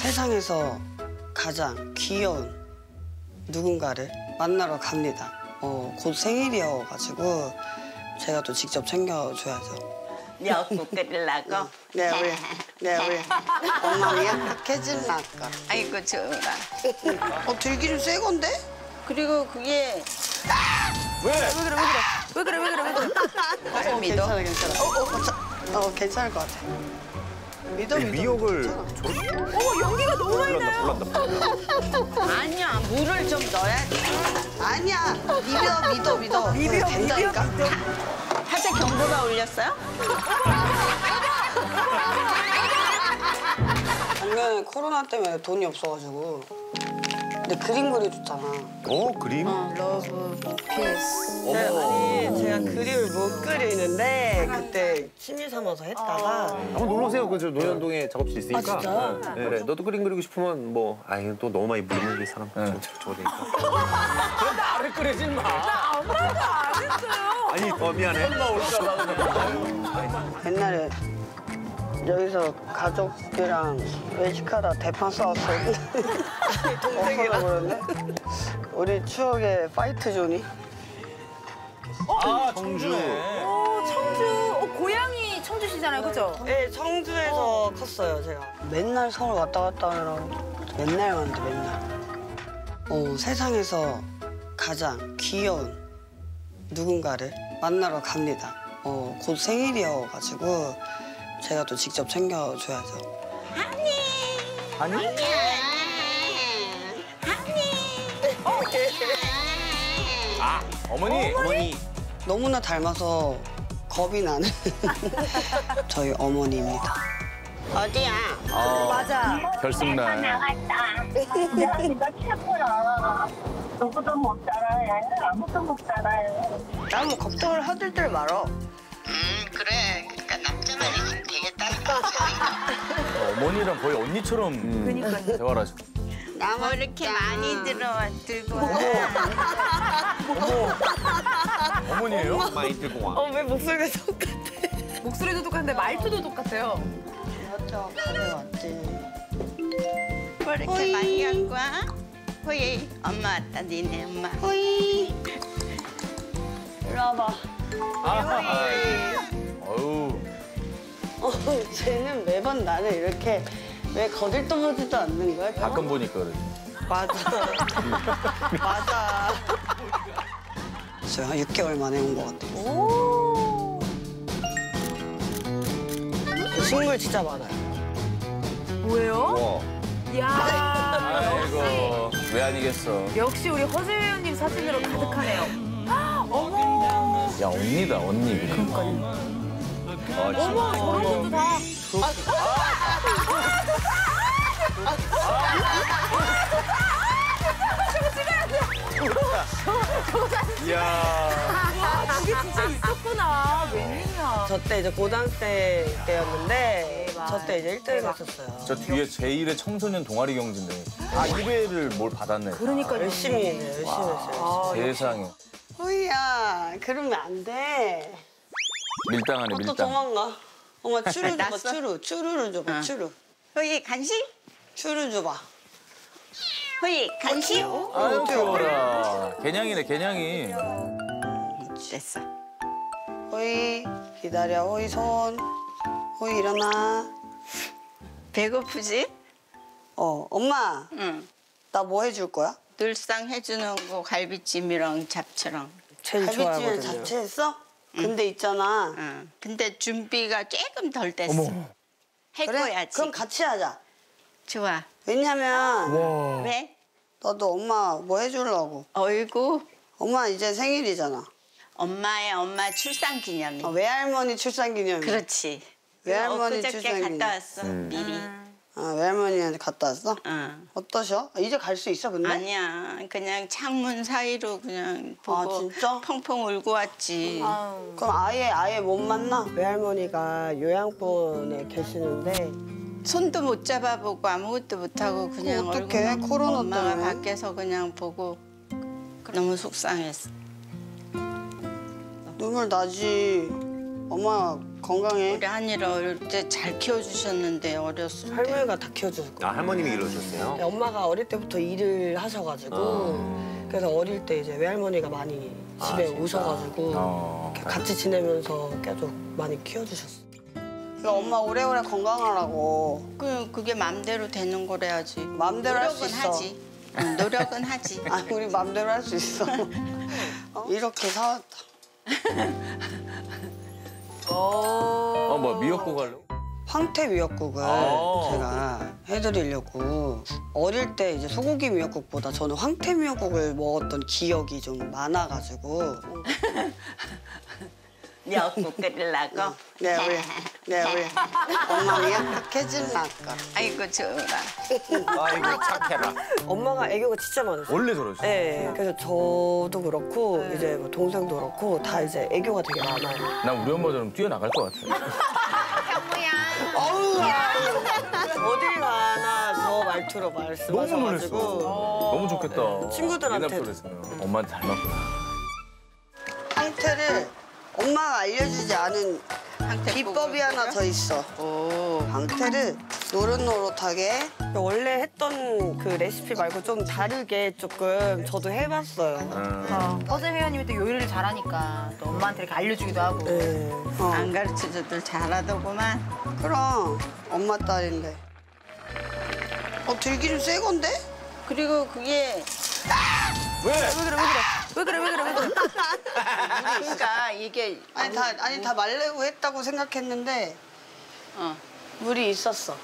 세상에서 가장 귀여운 누군가를 만나러 갑니다. 곧 생일이어가지고 제가 또 직접 챙겨줘야죠. 몇 볶으려고? 네, 우리 엄마 미약해질라니까. 아이고, 좋아. 들기 좀 세 건데? 그리고 그게... 왜 그래? 믿어? 괜찮아, 괜찮아. 괜찮을 것 같아. 믿어. 미역을... 연기가 너무 많이 나요. 아니야, 물을 좀 넣어야지. 아니야, 믿어. 된다니까. 화재 경보가 울렸어요? 작년에 코로나 때문에 돈이 없어가지고. 근데 그림 그려줬잖아. 그림? 러브, 피스. 아니, 제가 그림을 못 그리는데 그때 취미 삼아서 했다가. 한번 놀러오세요. 그 노현동에 작업실 있으니까. 아, 진짜? 네. 그래, 너도 그림 그리고 싶으면 뭐, 또 너무 많이 물리는 게 사람 저거 되니까. 그럼 나를 그리지 마. 나 아무 말도 안 했어요. 미안해. 옛날에 여기서 가족이랑 외식하다 대판 싸웠어요. 동생이랑. 우리 추억의 파이트 존이. 청주. 청주. 고향이 청주시잖아요, 그죠? 네, 청주에서 컸어요, 제가. 맨날 서울 왔다 갔다 하느라고 맨날 왔는데, 맨날. 세상에서 가장 귀여운 누군가를 만나러 갑니다. 곧 생일이어가지고 제가 또 직접 챙겨줘야죠. 어머니. 너무나 닮아서 겁이 나는 저희 어머니입니다. 어디야? 맞아. 결승날. 나갔다. 네가 최고야. 누구도 못 따라해. 아무도 못 따라해. 나 뭐 걱정을 하들 들 말어. 그래. 그러니까 남자만 있으면 되겠다니까. 어머니랑 거의 언니처럼 대화를 하시고. 나 뭐 이렇게 많이 들고 와. 어머니예요? 많이 들고 와. 왜 목소리가 똑같아? 목소리도 똑같은데 말투도 똑같아요. 맞죠. 그래 왔지. 뭐 이렇게 호이. 많이 갖고 와? 호이, 엄마 왔다, 니네 엄마. 호이. 이리 와봐. 호이. 쟤는 매번 나를 이렇게 왜 거들떠보지도 않는 거야? 가끔 보니까 그래. 맞아. 맞아. 저 한 6개월 만에 온 것 같아. 오. 식물 진짜 많아요. 뭐예요? 이야. 아이고. 왜 아니겠어. 역시 우리 허재우 형님 사진으로 가득하네요. 어머. 야, 언니다. 그러니까요. 어머, 저런 것도 다. 저거 찍어야 돼. 저거 사진. 야. 와, 그게 진짜 있었구나. 웬일이야. 저 때 이제 고등학생 때였는데 저 때 이제 1대를 갔었어요. 저 뒤에 제1의 청소년 동아리 경진대. 1회를 뭘 받았네. 그러니까 열심히 했어요. 세상에. 호이야, 그러면 안 돼. 밀당하네, 밀당. 또 도망가. 엄마 추루 줘봐, 추루를 줘봐, 추루. 호이, 간식? 추루 줘봐. 호이, 간식? 아유, 귀여워라. 개냥이네, 개냥이. 됐어. 호이, 기다려, 호이 손. 호이, 일어나. 배고프지? 엄마. 응. 나 뭐 해줄 거야? 늘상 해주는 거 갈비찜이랑 잡채랑. 제일 갈비찜이랑 잡채 했어? 응. 근데 있잖아. 응. 근데 준비가 조금 덜 됐어. 할 거야지. 그럼 같이 하자. 좋아. 왜냐면. 와. 왜? 너도 엄마 뭐 해주려고. 어이구. 엄마 이제 생일이잖아. 엄마의 엄마 출산 기념일. 외할머니 출산 기념일. 그렇지. 외할머니 출산 기념일. 갔다 왔어, 미리. 외할머니한테 갔다 왔어? 응. 어떠셔? 이제 갈 수 있어, 근데? 아니야. 그냥 창문 사이로 그냥 보고 진짜? 펑펑 울고 왔지. 그럼 아예 못 만나? 외할머니가 요양원에 계시는데 손도 못 잡아보고 아무것도 못하고 그냥 어떡해? 코로나 엄마가 때문에? 밖에서 그냥 보고 너무 속상했어. 눈물 나지. 엄마 건강해. 우리 한이를 어릴 때 잘 키워주셨는데 어렸을 때. 할머니가 다 키워주셨거든요. 아, 할머님이 길러주셨어요? 네, 엄마가 어릴 때부터 일을 하셔가지고 그래서 어릴 때 이제 외할머니가 많이 집에 오셔가지고 같이 지내면서 계속 많이 키워주셨어요. 엄마 오래오래 건강하라고. 그게 맘대로 되는 거래야지. 맘대로 할 수 있어. 하지. 응, 노력은 하지. 아, 우리 맘대로 할 수 있어. 어? 이렇게 사왔다. 뭐 미역국 할래? 황태 미역국을 제가 해드리려고. 어릴 때 이제 소고기 미역국보다 저는 황태 미역국을 먹었던 기억이 좀 많아가지고. 미역국 끓이려고? 네, 우리 엄마 미역국 해주려고. 아이고, 좋아. 아이고, 착해라. 엄마가 애교가 진짜 많으세요. 원래 저러시죠? 네, 그래서 저도 그렇고 이제 뭐 동생도 그렇고 다 이제 애교가 되게 많아요. 나 우리 엄마처럼 뛰어나갈 것 같아. 여보야. 어딜 가나 저 말투로 말씀하셔가지고. 너무 놀랬어. 너무 좋겠다. 네, 친구들한테도. 엄마한테 닮았구나. 황태를 엄마가 알려주지 않은 비법이 하나 더 있어. 황태를 노릇노릇하게. 원래 했던 그 레시피 말고 좀 다르게 조금 저도 해봤어요. 허재 회원님이 또 요리를 잘하니까 또 엄마한테 이렇게 알려주기도 하고. 안 가르쳐줘도 잘하더구만. 그럼 엄마 딸인데. 들기름 새 건데? 그리고 그게. 왜 그래. 그러니까 이게 아니 다 말려고 했다고 생각했는데 물이 있었어.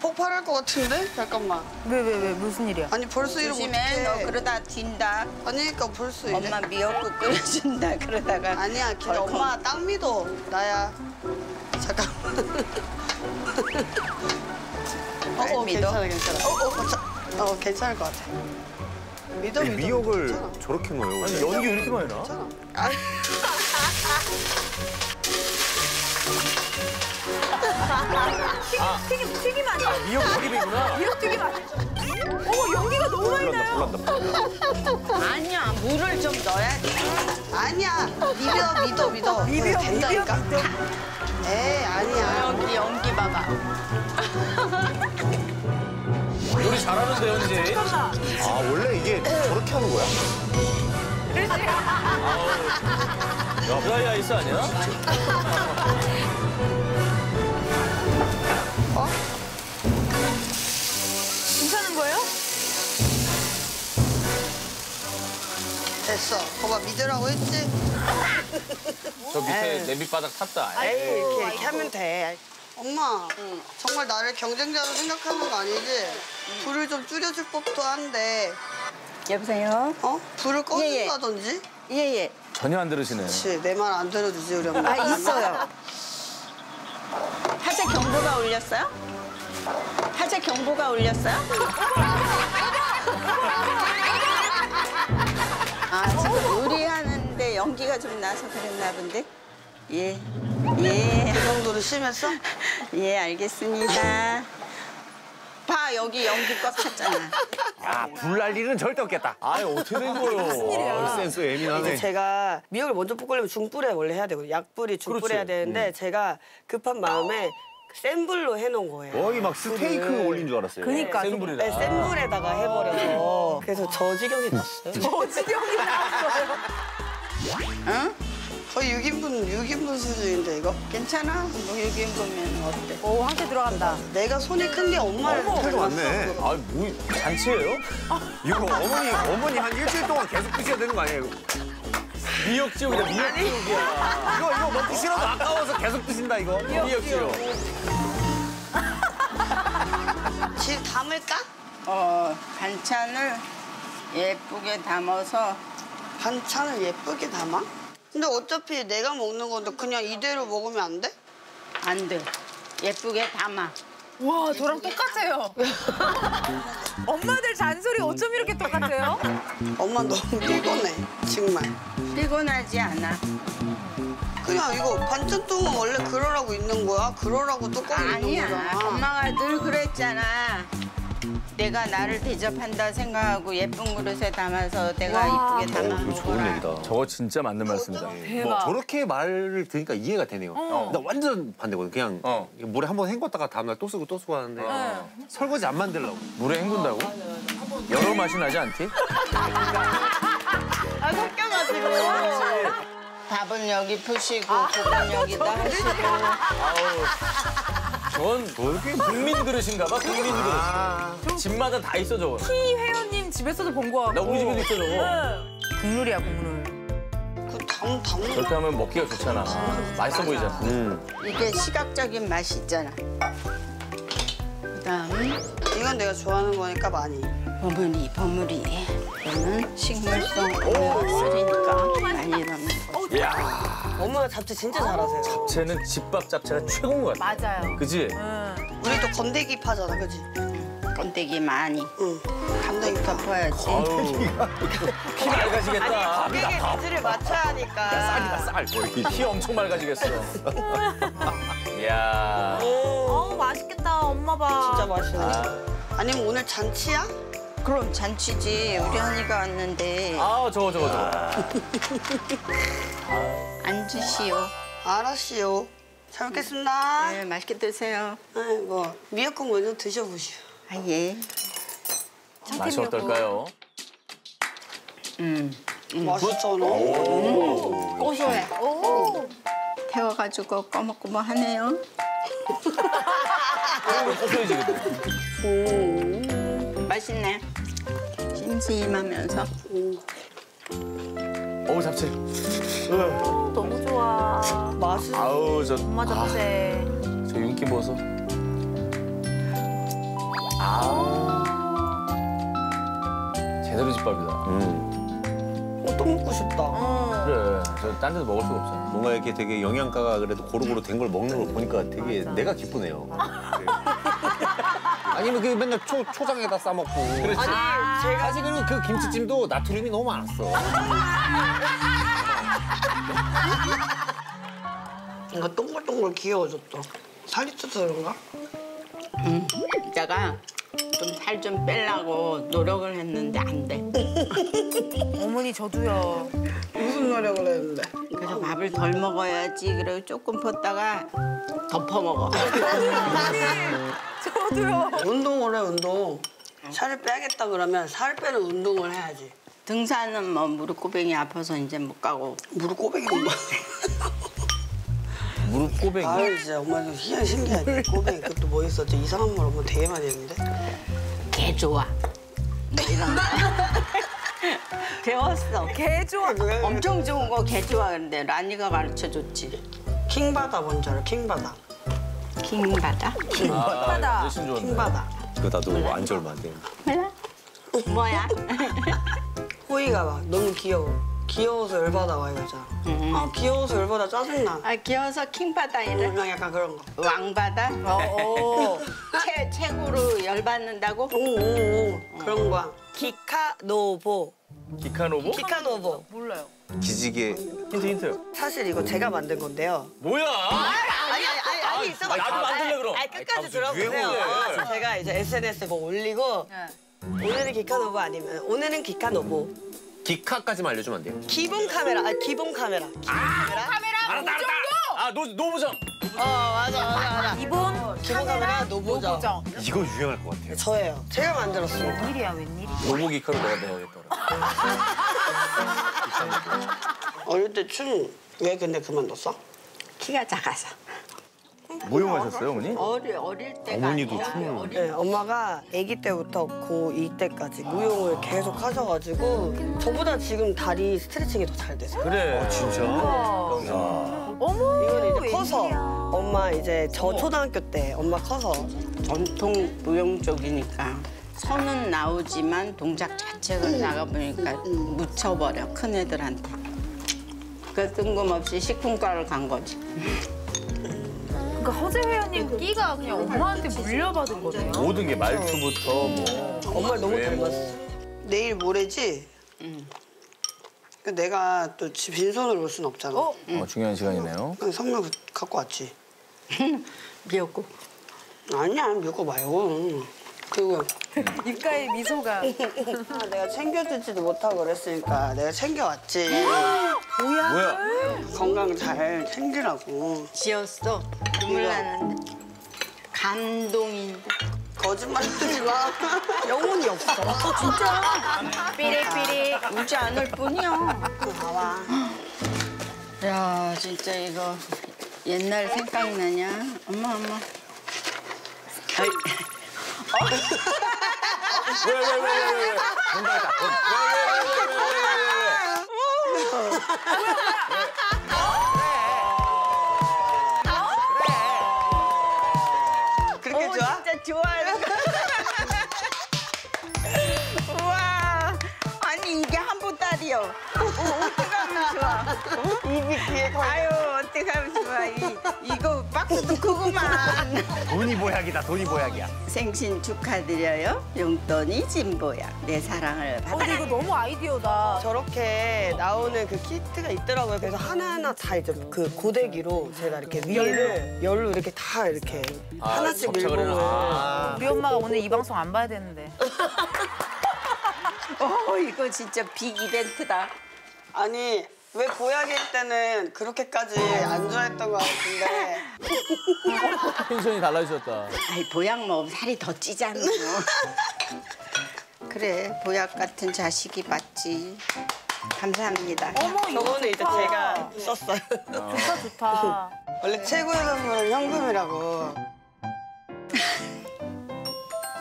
폭발할 것 같은데? 잠깐만. 왜 무슨 일이야? 아니 벌써 이러고 조심해. 너 그러다 튄다. 아니 그러니까 벌써 이래. 엄마 미역국 끓여준다 그러다가. 아니야 걔 엄마 딱 믿어. 나야. 잠깐만. 믿어. 괜찮아. 괜찮을 것 같아. 미역을 괜찮아. 저렇게 넣어요. 아니, 연기 왜 이렇게 많이 나? 튀김 아니야? 미역 튀김이구나. 미역 튀김 아니야? 어머, 연기가 너무 많이 나요. 몰랐다. 아니야, 물을 좀 넣어야지. 아니야, 믿어. 된다니까. 에이, 아니야. 연기 봐봐. 요리 잘하는데, 현지. 아, 원래 이게 저렇게 하는 거야? 그렇지. 야, 프라이 아이스 아니야? 괜찮은 거예요? 됐어. 거봐, 믿으라고 했지? 저 밑에 냄비바닥 탔다. 에이, 이렇게 하면 돼. 엄마, 정말 나를 경쟁자로 생각하는 거 아니지? 불을 좀 줄여줄 법도 한데. 여보세요? 불을 꺼준다든지? 예예. 전혀 안 들으시네. 그치, 내 말 안 들어주지, 우리 엄마. 있어요. 화재 경보가 울렸어요? 지금 요리하는데 연기가 좀 나서 그랬나 본데? 예. 그 정도로 심했어? 예, 알겠습니다. 봐, 여기 연기 꽉 찼잖아. 야, 불 날 일은 절대 없겠다. 아니, 어떻게 된 거예요? 무슨 일이야. 센서 예민하네. 이제 제가 미역을 먼저 볶으려면 중불에 원래 해야 되거든요. 약불이 중불에 해야 되는데 제가 급한 마음에 센 불로 해놓은 거예요. 거의 막 스테이크 올린 줄 알았어요. 그러니까. 센 불에다가. 네, 센 불에다가 해버려서. 그래서 저지경이 났어요. 저지경이 났어요. 응? 거의 6인분 수준인데, 이거? 괜찮아? 뭐 6인분면 어때? 오, 한테 들어간다. 내가 손이 큰데 엄마를 닮았네. 아, 뭐, 잔치예요? 이거 어머니 한 일주일 동안 계속 드셔야 되는 거 아니야, 이거? 미역지옥이다, 미역지옥이야. 이거 먹기 싫어도 아까워서 계속 드신다, 이거. 미역지옥. 질 담을까? 반찬을 예쁘게 담아서. 반찬을 예쁘게 담아? 근데 어차피 내가 먹는 건데 그냥 이대로 먹으면 안 돼? 안 돼. 예쁘게 담아. 와, 저랑 똑같아요. 엄마들 잔소리 어쩜 이렇게 똑같아요? 엄마 너무 피곤해, 정말. 피곤하지 않아. 그냥 이거 반찬통은 원래 그러라고 있는 거야? 그러라고 뚜껑이 있는 거잖아. 아니야, 엄마가 늘 그랬잖아. 내가 나를 대접한다 생각하고 예쁜 그릇에 담아서 내가 이쁘게 담아 먹어라. 좋은 얘기다. 저거 진짜 맞는 말씀이다. 뭐 저렇게 말을 들으니까 이해가 되네요. 나 완전 반대거든. 그냥 물에 한번 헹궜다가 다음날 또 쓰고 또 쓰고 하는데 설거지 안 만들려고. 물에 헹군다고? 여러 맛이 나지 않지? 아, 섞여가지고. 밥은 여기 푸시고, 국은 여기다 하시고. 저건 국민 그릇인가 봐, 국민 그릇. 집마다 다 있어, 저거. 키 회원님 집에서도 본 거 같고. 나 우리 집에도 있어, 저거. 국룰이야, 국룰. 그렇게 하면 먹기가 좋잖아. 맛있어 보이잖아. 이게 시각적인 맛이 있잖아. 그다음 이건 내가 좋아하는 거니까 많이. 버무리, 버무리. 이거는 식물성 오메가3니까 많이 담는 거지. 이야. 엄마가 잡채 진짜 잘하세요. 잡채는 집밥 잡채가 최고인 것 같아. 맞아요. 그지? 우리 또 건더기 파잖아, 그지? 건더기 많이. 감독이 덮어야지. 피 맑아지겠다. 아니, 밥이 기준을 맞춰야 하니까. 쌀이다, 쌀. 피 엄청 맑아지겠어. 이야. 어우, 맛있겠다, 엄마 봐. 진짜 맛있네. 아니면 오늘 잔치야? 그럼 잔치지. 우리 한이가 왔는데. 아, 저거. 앉으시오. 알았시오. 잘 먹겠습니다. 네, 맛있게 드세요. 아이고, 미역국 먼저 드셔보시오. 아, 예. 맛이 어떨까요? 맛있잖아. 고소해. 태워가지고 꼬먹꼬먹하네요. 고소해지, 근데. 맛있네. 심심하면서. 어우, 잡채. 너무 좋아. 맛있어. 아우, 저. 엄마 잡채. 저 윤기 보소. 아우. 제대로 집밥이다. 또 먹고 싶다. 그래, 저 딴 데서 먹을 수가 없잖아. 뭔가 이렇게 되게 영양가가 그래도 고루고루 된 걸 먹는 걸 보니까 되게 맞아. 내가 기쁘네요. 아니면 그 맨날 초장에다 싸먹고. 그렇지. 아니, 제가... 사실 그리고 그 김치찜도 나트륨이 너무 많았어. 이거 동글동글 귀여워졌다. 살이 쪄서 그런가? 이따가 좀 살 좀 빼려고 노력을 했는데 안 돼. 어머니 저도요. 무슨 노력을 했는데? 그래서 밥을 덜 먹어야지. 그리고 조금 폈다가 덮어 먹어. 저도요. 운동을 해, 운동. 살을 빼야겠다 그러면 살 빼는 운동을 해야지. 등산은 뭐 무릎 꼬뱅이 아파서 이제 못 가고. 무릎 꼬뱅이 못 가. 무릎 꼬뱅이? 아, 진짜 엄마 좀 신기하지. 꼬뱅이 그것도 뭐 있어? 저 이상한 말 엄마 되게 많이 했는데. 개 좋아. 뭐 이런 거. 배웠어. 개 좋아. 엄청 좋은 거 개 좋아. 그런데 라니가 가르쳐줬지. 킹바다 뭔지 알아? 킹바다. 킹바다? 킹바다. 킹바다. 그거 나도 안 지 얼마 안 돼. 뭐야? 호이가 막 너무 귀여워. 귀여워서 열받아 와 이거잖아. 아 귀여워서 열받아 짜증나. 아 귀여워서 킹받아 이런. 약간 그런 거. 왕받아? 최고로 열받는다고? 그런 거야. 기카노보. 기카노보? 기카노보. 몰라요. 기지개. 힌트. 사실 이거 제가 만든 건데요. 뭐야? 아니 있어봐. 나도 만들래 그럼. 아 끝까지 들어보세요. 제가 이제 SNS에 뭐 올리고 오늘은 기카노보 아니면 오늘은 기카노보. 기카까지만 알려주면 안 돼요? 기본 카메라, 아 기본 카메라. 카메라 알았다. 아 노보정. 맞아. 기본 카메라 노보정. 이거 유행할 것 같아요. 저예요. 제가 만들었어요. 웬일이야. 노보 기카로 내가 배워야겠더라. 어릴 때 춤 왜 근데 그만뒀어? 키가 작아서. 모용하셨어요, 어머니? 어릴 때가 어머니도 춤을. 네, 엄마가 아기 때부터 고2 때까지 모용을 계속 하셔가지고 저보다 지금 다리 스트레칭이 더 잘 돼서. 그래, 진짜? 어머, 이건 이제 커서 애기야. 엄마 이제 저 초등학교 때 엄마 커서 전통 모용 쪽이니까 선은 나오지만 동작 자체가 나가보니까 묻혀버려, 큰 애들한테. 그래서 뜬금없이 식품과를 간 거지. 그러니까 허재 회원님 끼가 그냥 엄마한테 물려받은 거네요. 모든 게 말투부터 뭐. 엄마 너무 닮았어. 내일 모레지? 내가 또 빈손으로 올 순 없잖아. 중요한 시간이네요. 선물 갖고 왔지. 미역국. 아니야, 미역국 말고. 그리고 입가에 미소가. 내가 챙겨주지도 못하고 그랬으니까 내가 챙겨왔지. 뭐야? 건강 잘 챙기라고. 지었어. 눈물 나는데. 감동인데. 거짓말 하지 마. 영혼이 없어. 진짜. 삐리삐리 울지 않을 뿐이야. 봐봐. 야, 진짜 이거 옛날 생각나냐? 엄마. 왜? 본다니까. 왜? 그렇게 좋아? 진짜 좋아요. 우와. 아니, 이게 한보따리요. 어떻게 하면 좋아? 입이 귀에 걸려. 아유, 어떻게 하면 좋아. 이거 박스도 크구만. 돈이 보약이다, 돈이 보약이야. 생신 축하드려요. 용돈이 진보야. 내 사랑을 받아. 이거 너무 아이디어다. 저렇게 나오는 그 키트가 있더라고요. 그래서 하나하나 다 이제 그 고데기로 제가 이렇게 열로 이렇게 다 이렇게 하나씩 밀봉을. 우리 엄마가 오늘 이 방송 안 봐야 되는데. 이거 진짜 빅 이벤트다. 아니. 왜 보약일 때는 그렇게까지 안 좋아했던 것 같은데. 텐션이 달라지셨다. 아이, 보약 먹으면 살이 더 찌잖아. 그래, 보약 같은 자식이 맞지. 감사합니다. 어머, 저거는 이제 제가 썼어요. 좋다. 원래 최고의 선물은 현금이라고.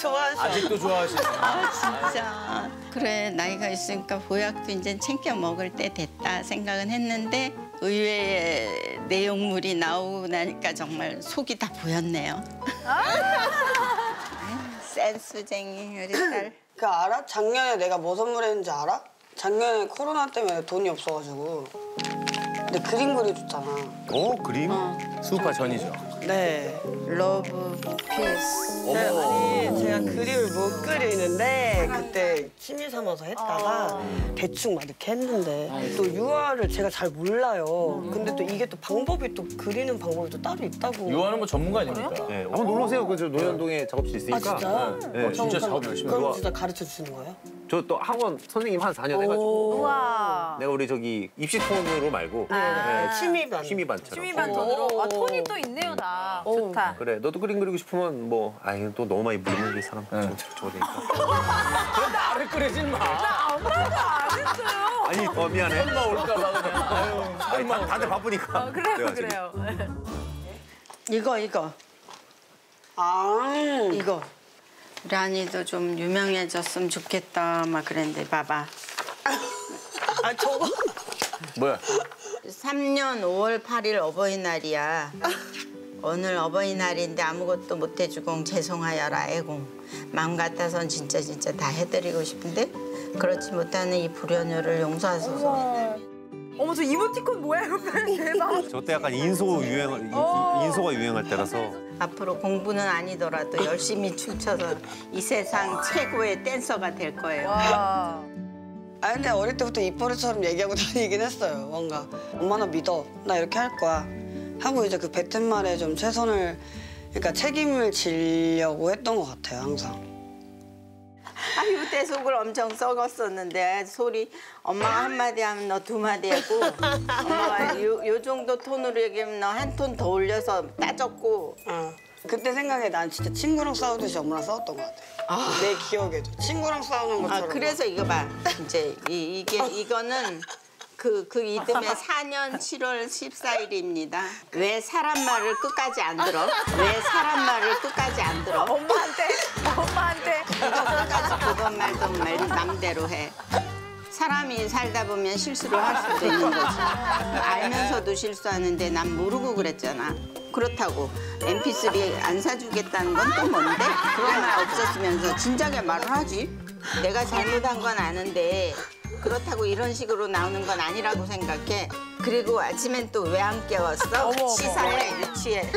좋아하셔. 아직도 좋아하시네. 아, 진짜. 그래, 나이가 있으니까 보약도 이제 챙겨 먹을 때 됐다 생각은 했는데 의외의 내용물이 나오고 나니까 정말 속이 다 보였네요. 센스쟁이 우리 딸. 그 알아? 작년에 내가 뭐 선물했는지 알아? 작년에 코로나 때문에 돈이 없어가지고. 근데 그림 그려줬잖아. 오, 그림? 수우파 전이죠. 네. 러브 피스. 아니, 제가 그림을 못 그리는데 그때 취미 삼아서 했다가 대충 막 이렇게 했는데 또 유화를 제가 잘 몰라요. 근데 또 이게 또 방법이 또 그리는 방법이 또 따로 있다고. 유화는 뭐 전문가 아닙니까? 네. 한번 놀러 오세요. 그 저 노현동에 작업실 있으니까. 아, 진짜요? 네, 진짜 작업 열심히. 그럼 진짜 가르쳐 주시는 거예요? 저 또 학원 선생님 한 4년 해가지고. 우와. 내가 우리 저기 입시 톤으로 말고 취미반 톤으로. 아, 톤이 또 있네요, 다. 좋다. 그래, 너도 그림 그리고 싶으면 뭐 아니 또 너무 많이 물리는 게 사람 저거 되니까. 너 나를 그리지 마. 나 아무 말도 안 했어요. 아니, 미안해. 설마 올까 봐 그냥. 아유, 다들 바쁘니까. 그래요. 이거. 아, 이거. 라니도 좀 유명해졌으면 좋겠다 막 그랬는데 봐봐. 아, 저거 뭐야? 3년 5월 8일 어버이날이야. 오늘 어버이날인데 아무것도 못 해주고 죄송하여라 애공. 마음 같아선 진짜 다 해드리고 싶은데 그렇지 못하는 이 불효녀를 용서하소서. 어머, 저 이모티콘 뭐야? 대박. 저때 약간 인소가 유행할 때라서. 앞으로 공부는 아니더라도 열심히 춤춰서 이 세상 최고의 댄서가 될 거예요. 와. 아, 근데 어릴 때부터 입버릇처럼 얘기하고 다니긴 했어요. 뭔가 엄마 나 믿어, 나 이렇게 할 거야 하고 이제 그 뱉은 말에 좀 최선을, 그러니까 책임을 지려고 했던 것 같아요, 항상. 아이고, 때 속을 엄청 썩었었는데 소리 엄마가 한마디 하면 너 두마디 했고 엄마가 요 정도 톤으로 얘기하면 너 한 톤 더 올려서 따졌고. 그때 생각해, 난 진짜 친구랑 싸우듯이 엄마랑 싸웠던 것 같아. 내 기억에도 친구랑 싸우는 것처럼. 그래서 이거 봐. 이제 이거는 그 이듬해 4년 7월 14일입니다. 왜 사람 말을 끝까지 안 들어? 왜 사람 말을 끝까지 안 들어? 엄마한테. 이것까지 그건 말도 말 남대로 해. 사람이 살다 보면 실수를 할 수도 있는 거지. 알면서도 실수하는데 난 모르고 그랬잖아. 그렇다고 MP3 안 사주겠다는 건 또 뭔데? 그런 말 없었으면서 진작에 말을 하지. 내가 잘못한 건 아는데 그렇다고 이런 식으로 나오는 건 아니라고 생각해. 그리고 아침엔 또 왜 안 깨웠어? 시사해, 유치해.